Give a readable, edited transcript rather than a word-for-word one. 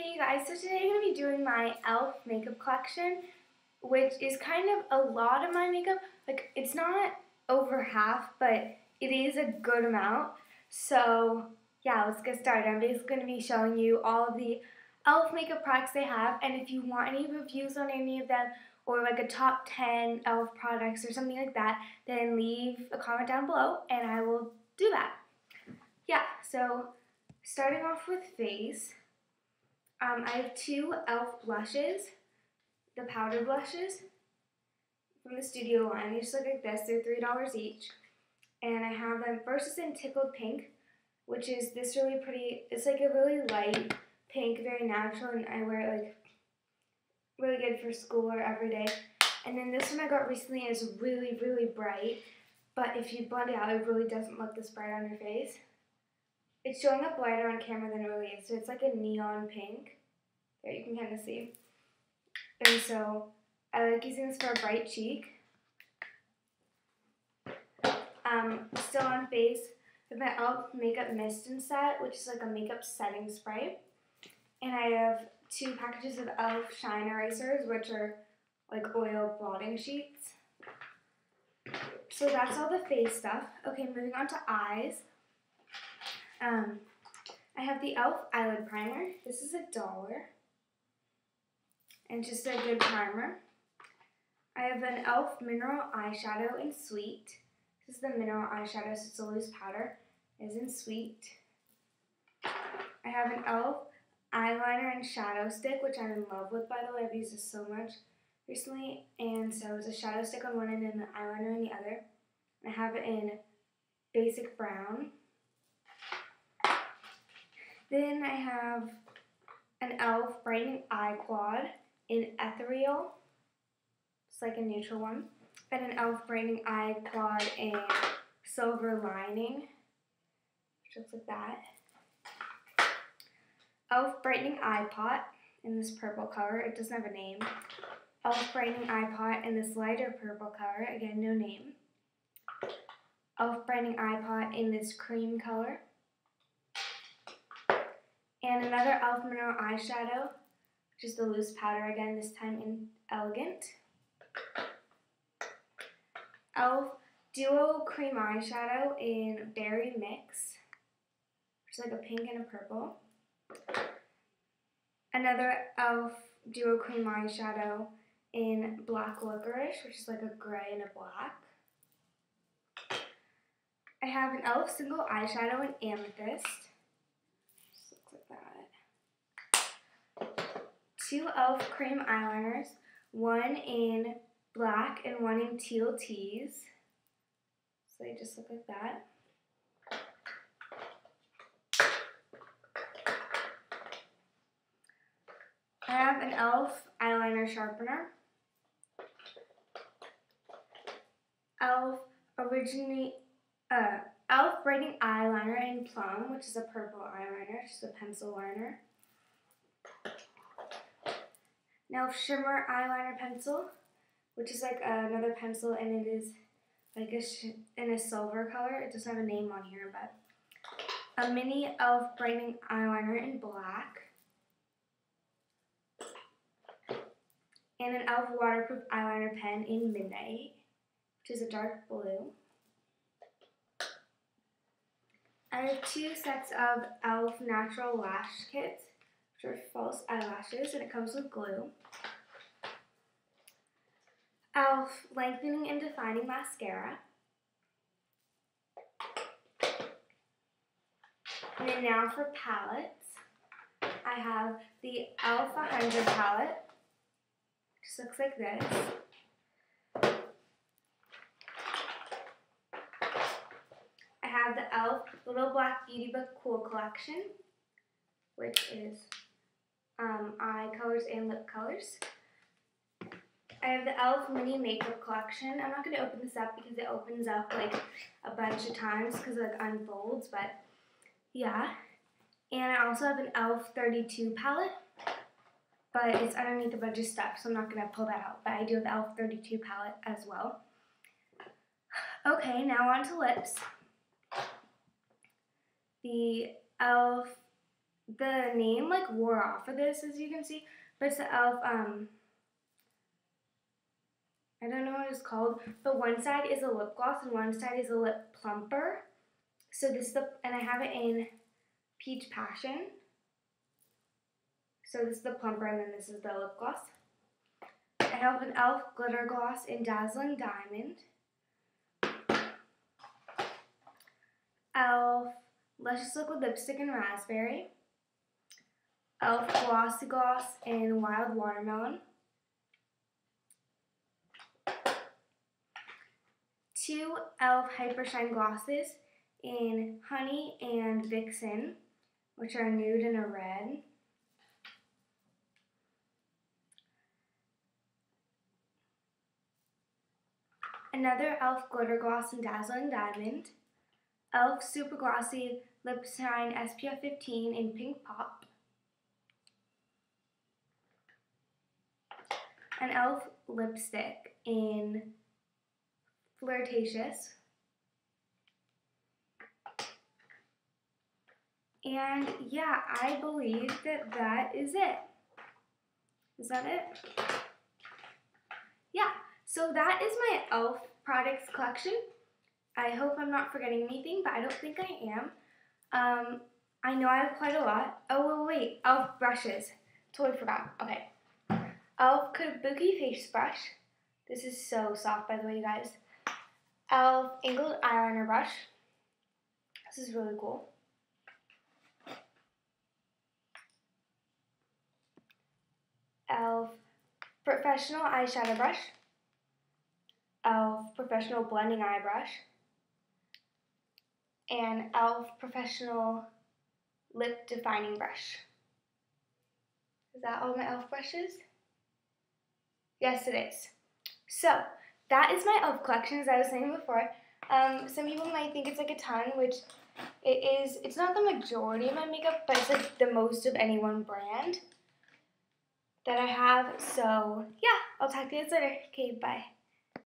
Hey you guys, so today I'm going to be doing my e.l.f. makeup collection, which is kind of a lot of my makeup. Like, it's not over half, but it is a good amount. So yeah, let's get started. I'm just going to be showing you all of the e.l.f. makeup products they have, and if you want any reviews on any of them, or like a top 10 e.l.f. products or something like that, then leave a comment down below and I will do that. Yeah, so starting off with face. I have two e.l.f. blushes, the powder blushes from the Studio line. They just look like this. They're $3 each. And I have them, first is in Tickled Pink, which is this really pretty, it's like a really light pink, very natural, and I wear it like really good for school or every day. And then this one I got recently is really, really bright, but if you blend it out, it really doesn't look this bright on your face. It's showing up lighter on camera than it really is, so it's like a neon pink. There, you can kind of see. And so, I like using this for a bright cheek. Still on face, I've got my e.l.f. Makeup Mist and Set, which is like a makeup setting spray. And I have two packages of e.l.f. Shine Erasers, which are like oil blotting sheets. So that's all the face stuff. Okay, moving on to eyes. I have the e.l.f. Eyelid Primer. This is $1, and just a good primer. I have an e.l.f. Mineral Eyeshadow in Sweet. This is the mineral eyeshadow, so it's a loose powder. It is in Sweet. I have an e.l.f. Eyeliner and Shadow Stick, which I'm in love with, by the way. I've used this so much recently, and so it's a shadow stick on one end and an eyeliner on the other. I have it in Basic Brown. Then I have an e.l.f. Brightening Eye Quad in Ethereal. It's like a neutral one. And an e.l.f. Brightening Eye Quad in Silver Lining, which looks like that. e.l.f. Brightening Eye Pot in this purple color. It doesn't have a name. e.l.f. Brightening Eye Pot in this lighter purple color. Again, no name. e.l.f. Brightening Eye Pot in this cream color. And another e.l.f. Mineral Eyeshadow, which is the loose powder again, this time in Elegant. e.l.f. Duo Cream Eyeshadow in Berry Mix, which is like a pink and a purple. Another e.l.f. Duo Cream Eyeshadow in Black Licorice, which is like a gray and a black. I have an e.l.f. Single Eyeshadow in Amethyst. Two e.l.f. cream eyeliners, one in black and one in teal teas. So they just look like that. I have an e.l.f. eyeliner sharpener. e.l.f. Brightening Eyeliner in Plum, which is a purple eyeliner, just a pencil liner. Now, Shimmer Eyeliner Pencil, which is like another pencil, and it is like in a silver color. It doesn't have a name on here, but a mini e.l.f. Brightening Eyeliner in black, and an e.l.f. Waterproof Eyeliner Pen in Midnight, which is a dark blue. I have two sets of e.l.f. Natural Lash Kits, which are false eyelashes, and it comes with glue. e.l.f. Lengthening and Defining Mascara. And then now for palettes. I have the e.l.f. 100 palette. It just looks like this. I have the e.l.f. Little Black Beauty Book Cool Collection, which is eye colors and lip colors. I have the e.l.f. Mini Makeup Collection. I'm not going to open this up because it opens up like a bunch of times because it like unfolds, but yeah. And I also have an e.l.f. 32 palette, but it's underneath a bunch of stuff, so I'm not going to pull that out, but I do have the e.l.f. 32 palette as well. Okay, now on to lips. The e.l.f. the name like wore off of this, as you can see, but it's the e.l.f. I don't know what it's called, but one side is a lip gloss and one side is a lip plumper. So this is the, and I have it in Peach Passion. So this is the plumper and then this is the lip gloss. I have an e.l.f. glitter gloss in Dazzling Diamond. e.l.f. Luscious Liquid Lipstick in Raspberry. e.l.f. Glossy Gloss in Wild Watermelon. 2 e.l.f. Hyper Shine Glosses in Honey and Vixen, which are nude and a red. Another e.l.f. Glitter Gloss in Dazzling Diamond. e.l.f. Super Glossy Lip Shine SPF 15 in Pink Pop. An e.l.f. Lipstick in Flirtatious. And yeah, I believe that that is it. Is that it? Yeah, so that is my e.l.f. products collection. I hope I'm not forgetting anything, but I don't think I am. I know I have quite a lot. Oh, wait, e.l.f. brushes. Totally forgot. Okay. e.l.f. Kabuki Face Brush. This is so soft, by the way, you guys. e.l.f. Angled Eyeliner Brush. This is really cool. e.l.f. Professional Eyeshadow Brush. e.l.f. Professional Blending Eye Brush. And e.l.f. Professional Lip Defining Brush. Is that all my e.l.f. brushes? Yes, it is. So, that is my e.l.f. collection, as I was saying before. Some people might think it's like a ton, which it is. It's not the majority of my makeup, but it's like the most of any one brand that I have. So, yeah, I'll talk to you guys later. Okay, bye.